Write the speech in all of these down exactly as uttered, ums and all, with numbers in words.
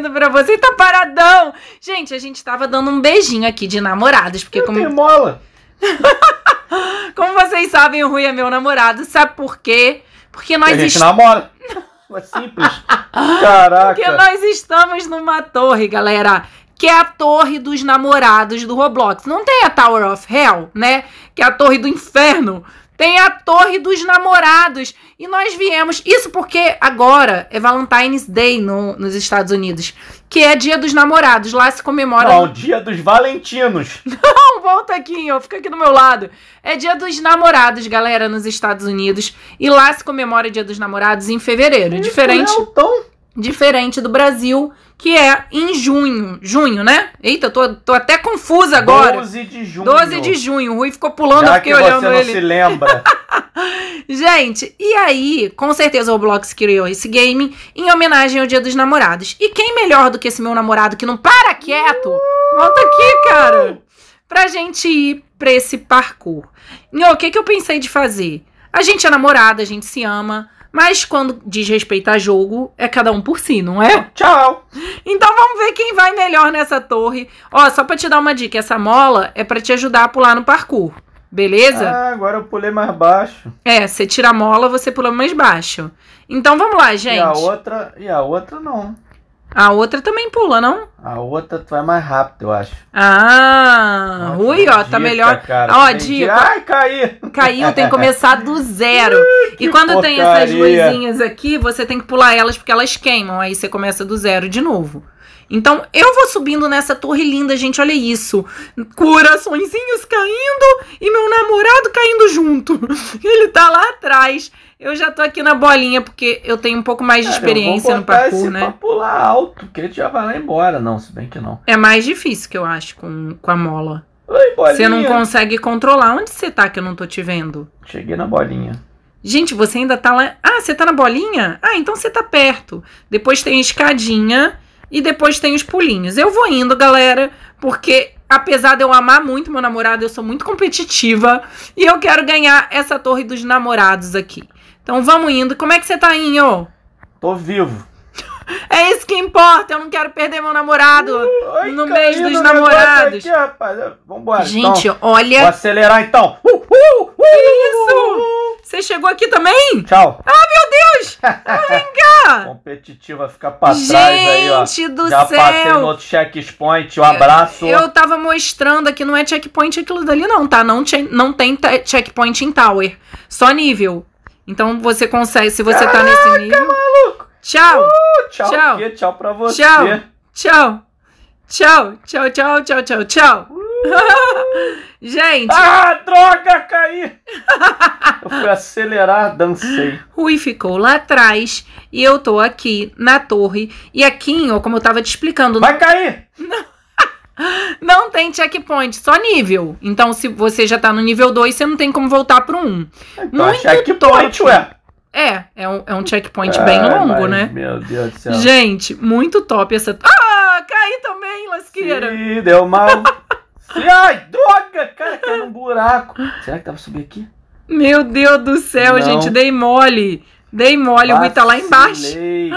mentindo pra você, tá paradão. Gente, a gente tava dando um beijinho aqui de namorados, porque eu como... tenho mola. Como vocês sabem, o Rui é meu namorado. Sabe por quê? Porque nós... A gente est... namora. É simples. Caraca. Porque nós estamos numa torre, galera, que é a Torre dos Namorados do Roblox. Não tem a Tower of Hell, né? Que é a Torre do Inferno. Tem a Torre dos Namorados. E nós viemos... Isso porque agora é Valentine's Day no, nos Estados Unidos. Que é Dia dos Namorados. Lá se comemora... Não, Dia dos Valentinos. Não, volta aqui, ó. Fica aqui do meu lado. É Dia dos Namorados, galera, nos Estados Unidos. E lá se comemora Dia dos Namorados em fevereiro. Isso diferente... É o tom. Diferente do Brasil, que é em junho. Junho, né? Eita, tô, tô até confusa agora. doze de junho. doze de junho. O Rui ficou pulando, já eu fiquei que olhando você não ele. Se lembra. Gente, e aí, com certeza o Roblox criou esse game em homenagem ao Dia dos Namorados. E quem melhor do que esse meu namorado que não para quieto? Volta aqui, cara. Pra gente ir pra esse parkour. E o que que eu pensei de fazer? A gente é namorada, a gente se ama. Mas quando diz respeito a jogo, é cada um por si, não é? Tchau! Então vamos ver quem vai melhor nessa torre. Ó, só pra te dar uma dica, essa mola é pra te ajudar a pular no parkour, beleza? Ah, agora eu pulei mais baixo. É, você tira a mola, você pula mais baixo. Então vamos lá, gente. E a outra, e a outra não. A outra também pula, não? A outra tu é mais rápido, eu acho. Ah, nossa, Rui, ó, dica, tá melhor. Cara, ó, dica. Ai, caí. Caiu, tem que começar do zero. Ui, e quando porcaria. Tem essas luzinhas aqui, você tem que pular elas porque elas queimam. Aí você começa do zero de novo. Então, eu vou subindo nessa torre linda, gente. Olha isso. Coraçõezinhos caindo e meu namorado caindo junto. Ele tá lá atrás. Eu já tô aqui na bolinha, porque eu tenho um pouco mais de experiência no parkour, né? Pra pular alto, porque ele já vai lá embora. Não, se bem que não. É mais difícil, que eu acho, com, com a mola. Oi, bolinha. Você não consegue controlar. Onde você tá que eu não tô te vendo? Cheguei na bolinha. Gente, você ainda tá lá... Ah, você tá na bolinha? Ah, então você tá perto. Depois tem a escadinha e depois tem os pulinhos. Eu vou indo, galera, porque... Apesar de eu amar muito meu namorado, eu sou muito competitiva e eu quero ganhar essa torre dos namorados aqui. Então vamos indo. Como é que você tá, Inho? Tô vivo. É isso que importa. Eu não quero perder meu namorado uh, ai, no mês dos namorados. Aqui, rapaz. Vambora, gente, então, olha... Vou acelerar, então. Uh, uh, uh, isso! Você chegou aqui também? Tchau. Ah, meu Deus! Ah, vem cá! Competitiva, fica pra trás aí, ó. Gente do céu! Já passei no outro checkpoint. Um abraço. Eu tava mostrando aqui, não é checkpoint aquilo dali não, tá? Não, não tem checkpoint em tower. Só nível. Então você consegue, se você Caraca, tá nesse nível... Maluco. Tchau. Uh, tchau. Tchau. Tchau. Tchau pra você. Tchau. Tchau. Tchau. Tchau, tchau, tchau, tchau, tchau. Uh. Gente. Ah, droga, caí. Eu fui acelerar, dancei. Rui ficou lá atrás e eu tô aqui na torre. E aqui, ó, como eu tava te explicando... Vai cair. Não. Não tem checkpoint, só nível. Então, se você já tá no nível dois, você não tem como voltar pro um. Então, muito checkpoint, top. Ué. É, é um, é um checkpoint ah, bem longo, mas, né? Meu Deus do céu. Gente, muito top essa... Ah, caí também, lasqueira. Ih, deu mal. Ai, droga, cara, caiu num buraco. Será que dá pra subir aqui? Meu Deus do céu, não. Gente, dei mole. Dei mole, o Rui tá lá embaixo.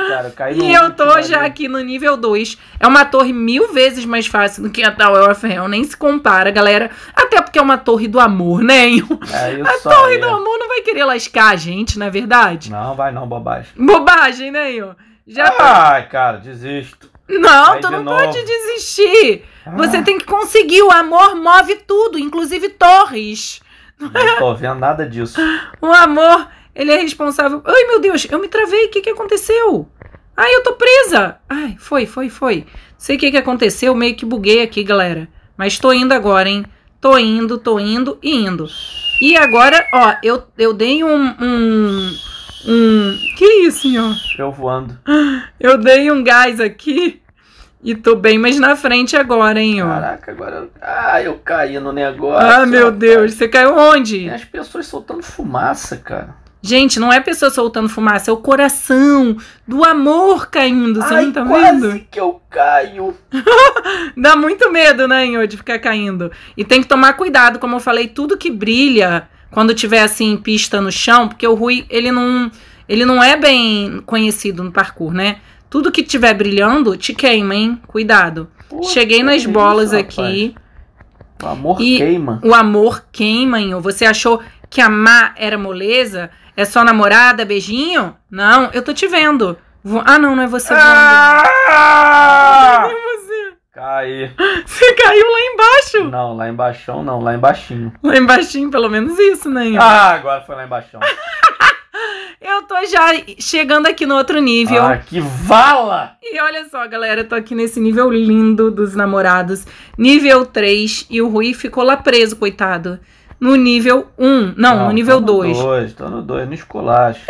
Cara, caí no e eu tô valeu. Já aqui no nível dois. É uma torre mil vezes mais fácil do que a Tower of Hell. Nem se compara, galera. Até porque é uma torre do amor, né? É, a torre ia. Do amor não vai querer lascar a gente, não é verdade? Não, vai não, bobagem. Bobagem, né, Ion? Já Ai, tô... cara, desisto. Não, vai tu não novo. Pode desistir. Ah. Você tem que conseguir. O amor move tudo, inclusive torres. Não tô vendo nada disso. O amor... Ele é responsável... Ai, meu Deus, eu me travei. O que que aconteceu? Ai, eu tô presa. Ai, foi, foi, foi. Sei o que que aconteceu. Meio que buguei aqui, galera. Mas tô indo agora, hein? Tô indo, tô indo e indo. E agora, ó, eu, eu dei um... um, um... Que isso, senhor? Eu voando. Eu dei um gás aqui e tô bem mais na frente agora, hein, ó. Caraca, agora... Ah, eu caí no negócio. Ah, meu ó, Deus. Cara. Você caiu onde? Tem as pessoas soltando fumaça, cara. Gente, não é pessoa soltando fumaça, é o coração do amor caindo, você Ai, não tá vendo? Quase que eu caio. Dá muito medo, né, Inho, de ficar caindo. E tem que tomar cuidado, como eu falei, tudo que brilha, quando tiver, assim, pista no chão, porque o Rui, ele não, ele não é bem conhecido no parkour, né? Tudo que tiver brilhando te queima, hein? Cuidado. Poxa, cheguei nas bolas isso, aqui. Rapaz. O amor e queima. O amor queima, hein? Você achou que amar era moleza? É só namorada, beijinho? Não, eu tô te vendo. Vou... Ah, não, não é você. Ah! Não é você. Caí. Você caiu lá embaixo? Não, lá embaixo não, lá embaixinho. Lá embaixinho, pelo menos isso, né? Ah, agora foi lá embaixo. Eu tô já chegando aqui no outro nível. Ah, que vala! E olha só, galera, eu tô aqui nesse nível lindo dos namorados. Nível três. E o Rui ficou lá preso, coitado. No nível um. Não, não no nível dois. Tô no dois, tô no dois, no esculacho.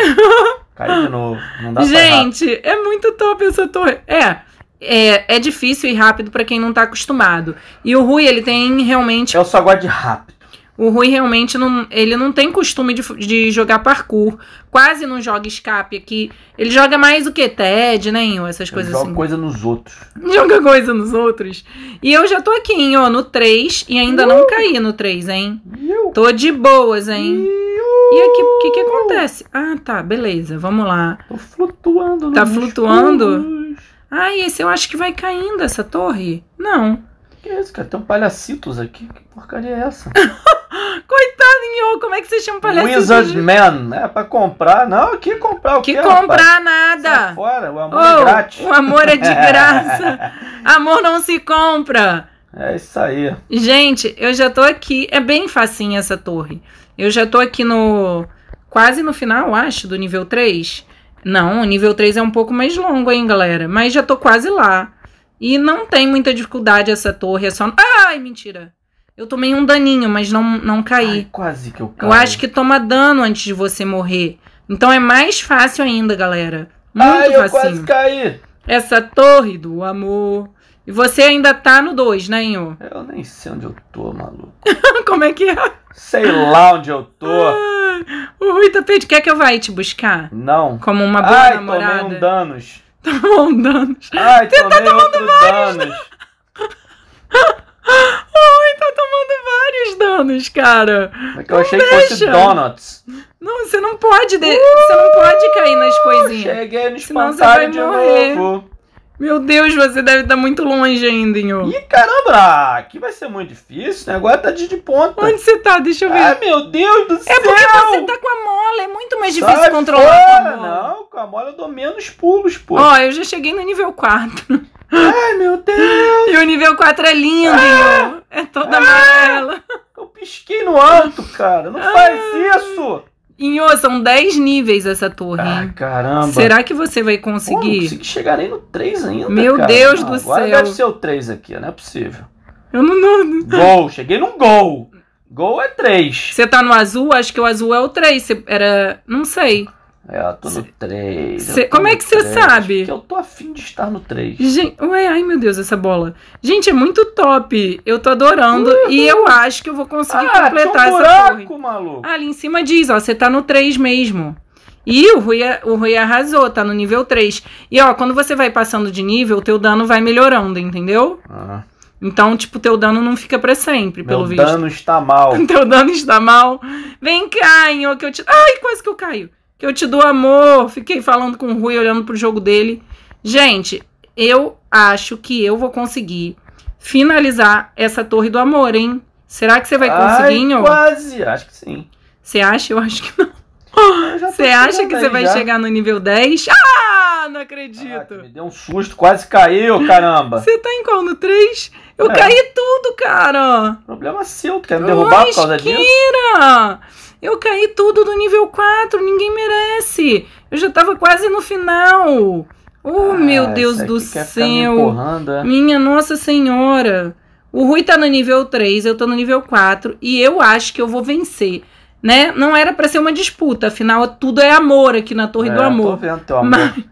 Caiu de novo. Não dá pra errar. Gente, é muito top essa torre. É. É, é difícil e rápido pra quem não tá acostumado. E o Rui, ele tem realmente... Eu só gosto de rápido. O Rui realmente não, ele não tem costume de, de jogar parkour. Quase não joga escape aqui. Ele joga mais o que? T E D, né, Inho? Essas coisas assim. Joga coisa nos outros. Joga coisa nos outros. E eu já tô aqui, hein, ó, no três. E ainda Iu. não caí no três, hein? Iu. Tô de boas, hein? Iu. E aqui, o que que acontece? Ah, tá, beleza. Vamos lá. Tô flutuando. Tá flutuando? Ah, esse eu acho que vai caindo, essa torre. Não. O que é isso, cara? Tem um palhacitos aqui. Que porcaria é essa? Coitadinho, como é que você chama palhaço? Wizard Man, é pra comprar, não, que comprar o que? Que comprar, rapaz? Nada. Sai fora, o amor oh, é grátis. O amor é de graça. Amor não se compra. É isso aí. Gente, eu já tô aqui, é bem facinha essa torre. Eu já tô aqui no, quase no final, acho, do nível três. Não, o nível três é um pouco mais longo, hein, galera. Mas já tô quase lá. E não tem muita dificuldade essa torre, é só... Ai, mentira. Eu tomei um daninho, mas não, não caí. Ai, quase que eu caí. Eu acho que toma dano antes de você morrer. Então é mais fácil ainda, galera. Muito Ai, facinho. eu quase caí. Essa torre do amor. E você ainda tá no dois, né, Inho? Eu nem sei onde eu tô, maluco. Como é que é? Sei lá onde eu tô. Ah, o Rui tá pedindo. Quer que eu vá te buscar? Não. Como uma boa Ai, namorada. Ai, tomei um danos. Tomou um danos. Ai, você tomei tá outro vários, danos. Né? Tá tomando vários danos, cara. É que eu achei deixa. que fosse donuts. Não, você não pode. De... Uh, você não pode cair nas coisinhas. Cheguei no espantalho de morrer. novo. Meu Deus, você deve estar muito longe ainda, Inho. Ih, caramba! Aqui vai ser muito difícil, né? Agora tá de, de ponta. Onde você tá? Deixa eu ver. Ai, meu Deus do é céu! É porque você tá com a mola. É muito mais difícil Sai controlar fora. Com a mola. Não, com a mola eu dou menos pulos, pô. Ó, eu já cheguei no nível quatro. Ai, meu Deus! E o nível quatro é lindo, ah, Inho. É toda ah, amarela. Eu pisquei no alto, cara. Não ah, faz isso! Inho, são dez níveis essa torre. Ah, hein? Caramba. Será que você vai conseguir? Pô, não consegui chegar nem no três ainda, Meu cara. Deus não, do agora céu. Agora deve ser o três aqui, não é possível. Eu não... não... Gol, cheguei num gol. Gol é três. Você tá no azul? Acho que o azul é o três. Você era... Não sei. É, eu tô no três. Cê, tô como no é que você sabe? Porque eu tô afim de estar no três. Gente, ué, ai meu Deus, essa bola. Gente, é muito top. Eu tô adorando. Uhum. E eu acho que eu vou conseguir ah, completar um buraco, essa torre. Maluco. Ah, ali em cima diz, ó, você tá no três mesmo. E o Rui, o Rui arrasou, tá no nível três. E ó, quando você vai passando de nível, o teu dano vai melhorando, entendeu? Ah. Então, tipo, teu dano não fica pra sempre, Meu pelo visto. Teu dano está mal. Teu dano está mal. Vem cá, Inho, que eu te... Ai, quase que eu caio. Que eu te dou amor. Fiquei falando com o Rui, olhando pro jogo dele. Gente, eu acho que eu vou conseguir finalizar essa torre do amor, hein? Será que você vai conseguir, Ai, quase. Acho que sim. Você acha? Eu acho que não. Você acha que você vai já. chegar no nível dez? Ah, não acredito. Ah, me deu um susto. Quase caiu, caramba. Você tá em qual? No três? Eu é. caí tudo, cara. Problema seu. Tu quer me derrubar Mas por causa disso? Mentira! Eu caí tudo do nível quatro, ninguém merece. Eu já tava quase no final. Oh, ah, meu Deus do céu. É? Minha Nossa Senhora. O Rui tá no nível três, eu tô no nível quatro. E eu acho que eu vou vencer. Né? Não era pra ser uma disputa. Afinal, tudo é amor aqui na Torre é, do Amor. Eu tô vendo teu amor.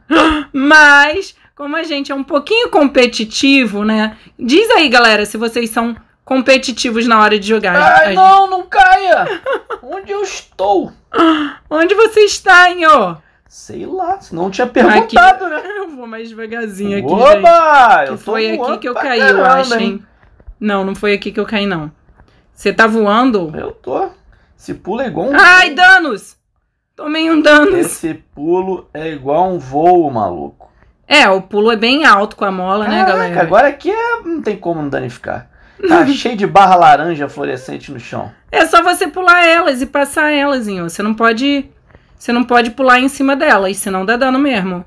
Mas, mas, como a gente é um pouquinho competitivo, né? Diz aí, galera, se vocês são... competitivos na hora de jogar. Ai, gente... não, não caia! Onde eu estou? Onde você está, Inho? Sei lá, não tinha perguntado, aqui, né? Eu vou mais devagarzinho aqui, Oba, gente. Eu que foi aqui que eu caí, caramba, eu acho, hein? hein? Não, não foi aqui que eu caí, não. Você tá voando? Eu tô. Esse pulo é igual um Ai, voo. danos! Tomei um danos. Esse pulo é igual um voo, maluco. É, o pulo é bem alto com a mola, caraca, né, galera? Agora aqui é... não tem como não danificar. Tá cheio de barra laranja fluorescente no chão. É só você pular elas e passar elas, hein? Você não pode... Você não pode pular em cima delas, senão dá dano mesmo.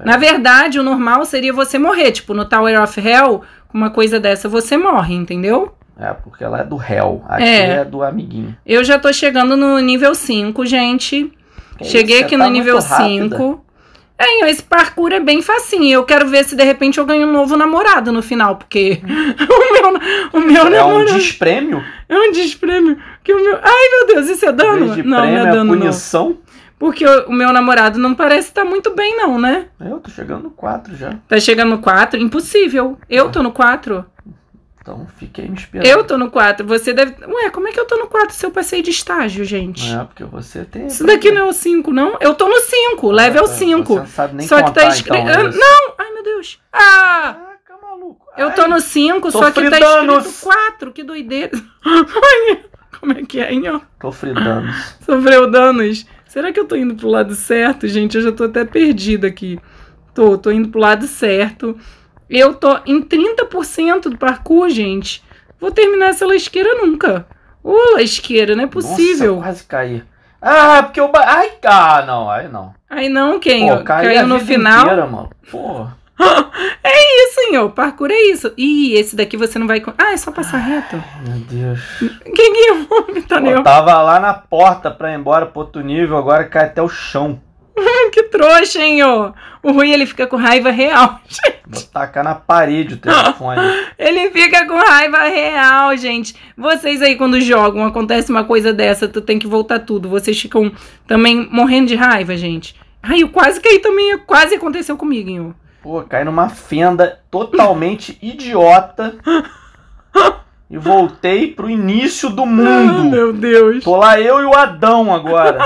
É. Na verdade, o normal seria você morrer. Tipo, no Tower of Hell, uma coisa dessa, você morre, entendeu? É, porque ela é do Hell. Aqui é, é do amiguinho. Eu já tô chegando no nível cinco, gente. Que Cheguei isso, aqui tá no nível cinco. É, esse parkour é bem facinho. Eu quero ver se de repente eu ganho um novo namorado no final, porque o meu, o meu é namorado... É um desprêmio? É um desprêmio. Que o meu... Ai, meu Deus, isso é dano? De não, não é dano, é punição? Não. Porque o meu namorado não parece estar muito bem, não, né? Eu tô chegando no quatro já. Tá chegando no quatro? Impossível. Eu tô no quatro. Então, fiquei me esperando. Eu tô no quatro. Você deve... Ué, como é que eu tô no quatro se eu passei de estágio, gente? É, porque você tem... Isso daqui não é o cinco, não? Eu tô no cinco, level cinco. Você não sabe nem contar, então. Só que tá escrito... Não! Ai, meu Deus. Ah! Caraca, maluco. Eu tô no cinco, só que tá escrito quatro. Que doideira. Como é que é, hein, ó? Sofri danos. Sofreu danos. Será que eu tô indo pro lado certo, gente? Eu já tô até perdida aqui. Tô, tô indo pro lado certo. Eu tô em trinta por cento do parkour, gente. Vou terminar essa lasqueira nunca. Ô, oh, lasqueira, não é possível. Nossa, quase caí. Ah, porque eu... Ai, ah, não, aí não. Aí não, quem? Pô, caí Caiu a no vida final. Inteira, mano. Porra. É isso, hein, ó. Parkour é isso. Ih, esse daqui você não vai... Ah, é só passar Ai, reto. Meu Deus. Quem que eu... tá eu tava lá na porta pra ir embora pro outro nível, agora cai até o chão. Que trouxa, hein, ó. O Rui, ele fica com raiva real, gente. Vou tacar na parede o telefone. Ele fica com raiva real, gente. Vocês aí, quando jogam, acontece uma coisa dessa, tu tem que voltar tudo. Vocês ficam também morrendo de raiva, gente. Ai, eu quase caí também. Quase aconteceu comigo, hein, ó. Pô, caí numa fenda totalmente idiota e voltei pro início do mundo. Oh, meu Deus. Tô lá eu e o Adão agora.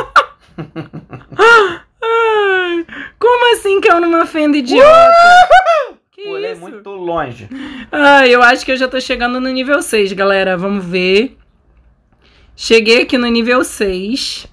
Ai, como assim caiu numa fenda idiota? Uh! Que Pô, isso? É muito longe. Ai, eu acho que eu já tô chegando no nível seis, galera. Vamos ver. Cheguei aqui no nível seis.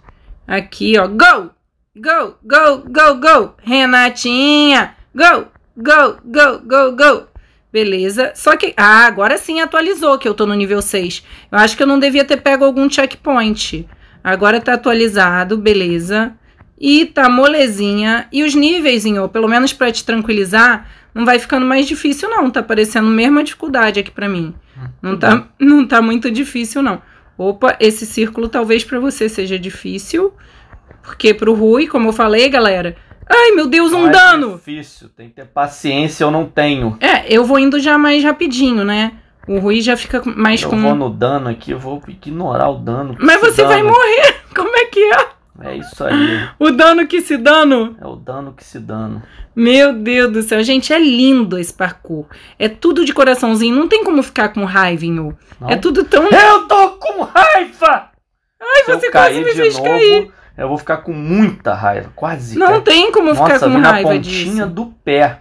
Aqui, ó. Go! Go, go, go, go! Renatinha! Go, go, go, go, go. Beleza. Só que... Ah, agora sim atualizou que eu tô no nível seis. Eu acho que eu não devia ter pego algum checkpoint. Agora tá atualizado. Beleza. E tá molezinha. E os níveis, hein, ó, pelo menos pra te tranquilizar, não vai ficando mais difícil, não. Tá parecendo a mesma dificuldade aqui pra mim. Não tá, não tá muito difícil, não. Opa, esse círculo talvez pra você seja difícil. Porque pro Rui, como eu falei, galera... Ai, meu Deus, um dano! É difícil, tem que ter paciência, eu não tenho. É, eu vou indo já mais rapidinho, né? O Rui já fica mais com... Eu vou no dano aqui, eu vou ignorar o dano. Mas você vai morrer! Como é que é? É isso aí. O dano que se dano? É o dano que se dano. Meu Deus do céu, gente, é lindo esse parkour. É tudo de coraçãozinho, não tem como ficar com raiva, hein? É tudo tão... Eu tô com raiva! Ai, você quase me fez cair. Eu vou ficar com muita raiva, quase. Não cara. tem como Nossa, ficar com raiva pontinha disso. pontinha do pé.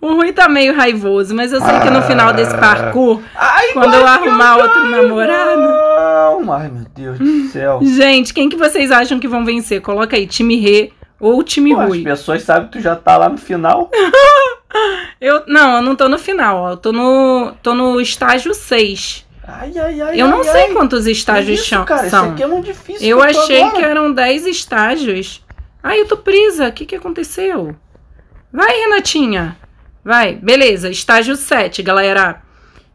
O Rui tá meio raivoso, mas eu sei ah, que no final desse parkour, ai, quando eu arrumar eu outro raiva. namorado... Ai, meu Deus do céu. Gente, quem que vocês acham que vão vencer? Coloca aí, time Rê ou time Pô, Rui. As pessoas sabem que tu já tá lá no final. eu, não, eu não tô no final, ó. Eu tô no, tô no estágio seis. Ai, ai, ai, eu não ai, sei ai. quantos estágios são. Cara, isso aqui é muito difícil. Eu, eu achei agora. que eram dez estágios. Ai, eu tô presa. O que que aconteceu? Vai, Renatinha. Vai. Beleza. Estágio sete, galera.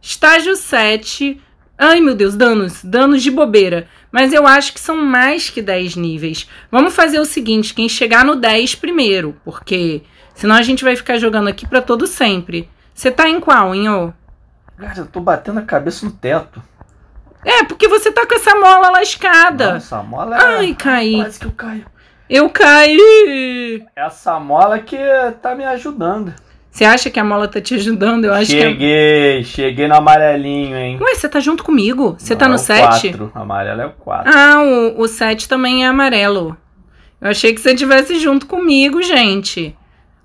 Estágio sete. Ai, meu Deus. Danos. Danos de bobeira. Mas eu acho que são mais que dez níveis. Vamos fazer o seguinte. Quem chegar no dez primeiro. Porque senão a gente vai ficar jogando aqui pra todo sempre. Você tá em qual, hein, ô? Cara, eu tô batendo a cabeça no teto. É, porque você tá com essa mola lascada. Não, essa mola é... Ai, caí. Quase que eu caio. Eu caí. Essa mola que tá me ajudando. Você acha que a mola tá te ajudando? Eu acho que... Cheguei, cheguei no amarelinho, hein. Ué, você tá junto comigo? Você tá no sete? É o quatro, amarelo é o quatro. Ah, o, o sete também é amarelo. Eu achei que você estivesse junto comigo, gente.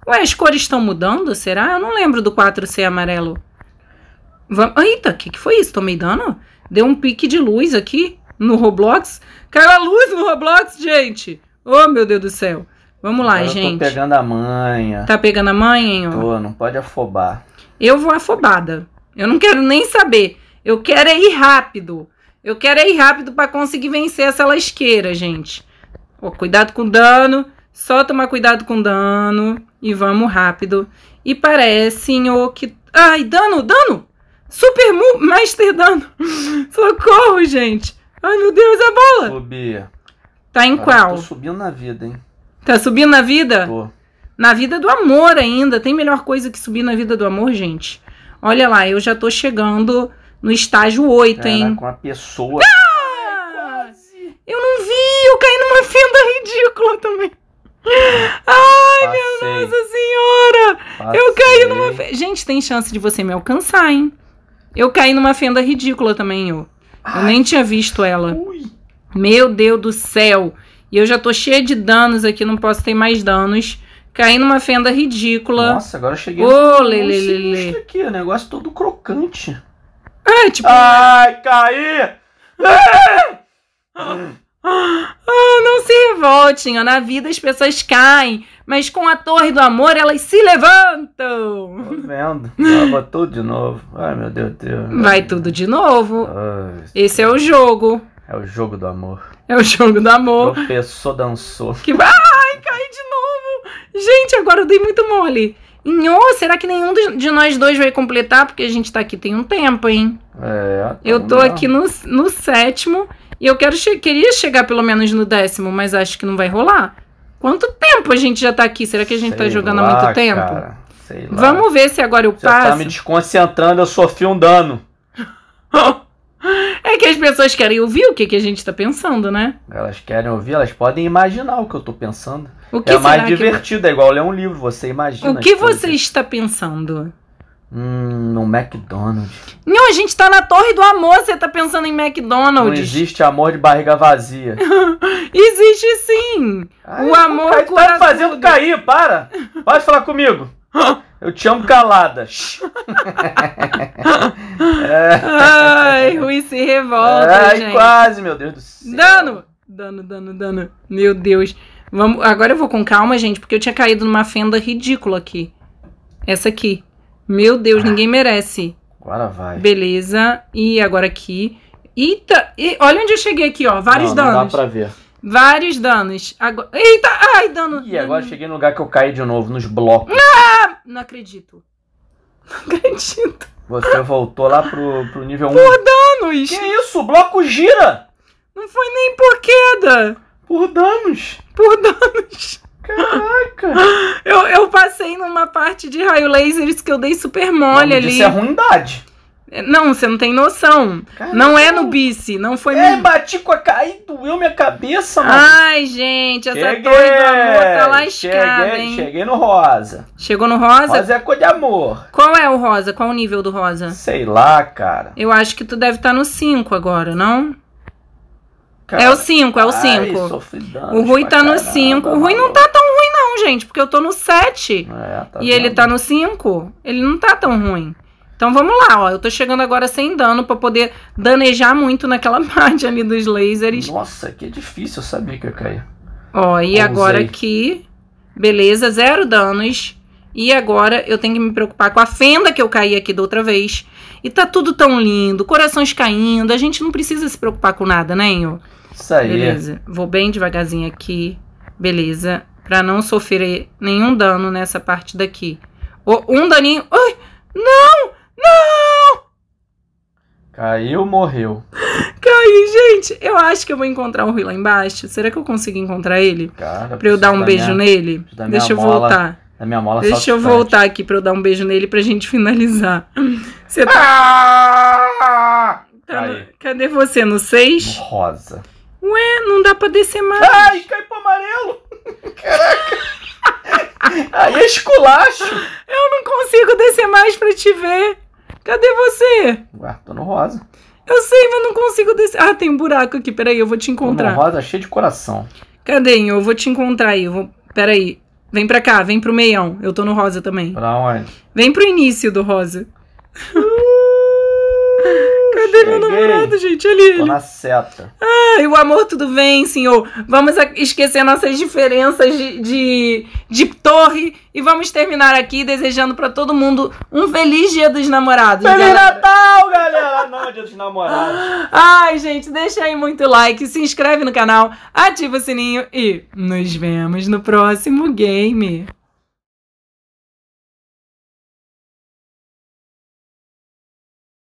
Ué, as cores estão mudando, será? Eu não lembro do quatro ser amarelo. Vamos... Eita, o que, que foi isso? Tomei dano? Deu um pique de luz aqui no Roblox. Caiu a luz no Roblox, gente. Oh, meu Deus do céu. Vamos lá, eu gente. Tô pegando a manha. Tá pegando a manha? Tô, não pode afobar. Eu vou afobada. Eu não quero nem saber. Eu quero é ir rápido. Eu quero é ir rápido pra conseguir vencer essa lasqueira, gente. Ó, cuidado com o dano. Só tomar cuidado com o dano. E vamos rápido. E parece que... Ai, dano, dano! Super Master dano. Socorro, gente. Ai, meu Deus, a bola. Subi. Tá em Agora qual? Tô subindo na vida, hein? Tá subindo na vida? Tô. Na vida do amor ainda. Tem melhor coisa que subir na vida do amor, gente? Olha lá, eu já tô chegando no estágio oito, Caraca, hein? Com a pessoa... Ah! Quase. Eu não vi, eu caí numa fenda ridícula também. Ai, Passei. minha Nossa Senhora! Passei. Eu caí numa fenda... Gente, tem chance de você me alcançar, hein? Eu caí numa fenda ridícula também, eu. Ai. Eu nem tinha visto ela. Ui. Meu Deus do céu! E eu já tô cheia de danos aqui, não posso ter mais danos. Caí numa fenda ridícula. Nossa, agora eu cheguei... Ô, lelelele. aqui, o negócio todo crocante. É, tipo... Ai, caí! Ah, não se revoltem, na vida as pessoas caem, mas com a Torre do Amor elas se levantam. Tô vendo, vai tudo de novo. Ai, meu Deus do céu. Vai tudo de novo. Ai, Esse é o jogo. É o jogo do amor. É o jogo do amor. Tropeçou, dançou. Que... Ai, caí de novo. Gente, agora eu dei muito mole. Inhô, será que nenhum de nós dois vai completar? Porque a gente tá aqui tem um tempo, hein? É. Eu tô mesmo. aqui no, no sétimo e eu quero che queria chegar pelo menos no décimo, mas acho que não vai rolar. Quanto tempo a gente já tá aqui? Será que a gente Sei tá jogando lá, há muito tempo? Cara. Sei lá. Vamos ver se agora eu já passo. Tá me desconcentrando, eu sofri um dano. É que as pessoas querem ouvir o que, que a gente tá pensando, né? Elas querem ouvir, elas podem imaginar o que eu tô pensando. O que é mais divertido, que... é igual ler um livro, você imagina. O que você está pensando? Hum, no McDonald's. Não, a gente tá na Torre do Amor, você tá pensando em McDonald's. Não existe amor de barriga vazia. Existe sim. Ai, o amor cura tudo. Tá me fazendo cair, para. Pode falar comigo. Eu te amo calada. É. Ai, Rui se revolta, Ai, gente. quase, meu Deus do céu. Dano, dano, dano, dano. Meu Deus. Vamos, agora eu vou com calma, gente, porque eu tinha caído numa fenda ridícula aqui. Essa aqui. Meu Deus, ah, ninguém merece. Agora vai. Beleza. E agora aqui. Eita, e olha onde eu cheguei aqui, ó. Vários não, não danos. Dá pra ver. Vários danos. Agora... Eita, ai, dano. E agora eu cheguei no lugar que eu caí de novo, nos blocos. Ah, não acredito. Não acredito. Você voltou lá pro, pro nível um. Por danos. Que isso? O bloco gira. Não foi nem por queda. Por danos. Por danos. Caraca. Eu, eu passei numa parte de raio lasers que eu dei super mole ali. Isso é ruindade. Não, você não tem noção. Caramba. Não é no bice, não foi... É, mim. bati com a caí, doeu minha cabeça, mano. Ai, gente, essa cheguei, torre do amor tá lascada, cheguei, hein? Cheguei no rosa. Chegou no rosa? Rosa é coisa de amor. Qual é o rosa? Qual é o nível do rosa? Sei lá, cara. Eu acho que tu deve estar no cinco agora, não? Cara, é o cinco, é o cinco. Ai, o Rui tá caramba, no cinco. O Rui não tá tão ruim, não, gente, porque eu tô no sete. É, tá e vendo. ele tá no cinco. Ele não tá tão ruim. Então vamos lá, ó, eu tô chegando agora sem dano pra poder danejar muito naquela parte ali dos lasers. Nossa, que difícil, eu sabia que eu caí. Ó, e Usei. agora aqui, beleza, zero danos. E agora eu tenho que me preocupar com a fenda que eu caí aqui da outra vez. E tá tudo tão lindo, corações caindo, a gente não precisa se preocupar com nada, né, Inho? Isso aí. Beleza, vou bem devagarzinho aqui, beleza, pra não sofrer nenhum dano nessa parte daqui. Oh, um daninho, ai, não! Não! Caiu, morreu. Caí, gente. Eu acho que eu vou encontrar o Rui lá embaixo. Será que eu consigo encontrar ele? Cara, pra eu dar um beijo minha, nele? Deixa eu mola, voltar. Da minha mola Deixa saltitante. eu voltar aqui pra eu dar um beijo nele pra gente finalizar. Você tá... Ah! tá no... Cadê você? No seis? Rosa. Ué, não dá pra descer mais. Ai, cai pro amarelo. Caraca. Aí é esculacho. Eu não consigo descer mais pra te ver. Cadê você? Ué, tô no rosa. Eu sei, mas não consigo descer. Ah, tem um buraco aqui, peraí, eu vou te encontrar. Tô no rosa cheio de coração. Cadê, Inho? Eu vou te encontrar aí, eu vou... Peraí, vem pra cá, vem pro meião. Eu tô no rosa também. Pra onde? Vem pro início do rosa. Cadê Terminou o namorado, gente. Olha ele. Tô na seta. Ah, e o amor tudo vem, senhor. Vamos esquecer nossas diferenças de, de, de torre. E vamos terminar aqui desejando pra todo mundo um feliz dia dos namorados. Feliz galera. Natal, galera! Não, dia dos namorados. Ai, gente, deixa aí muito like, se inscreve no canal, ativa o sininho e nos vemos no próximo game.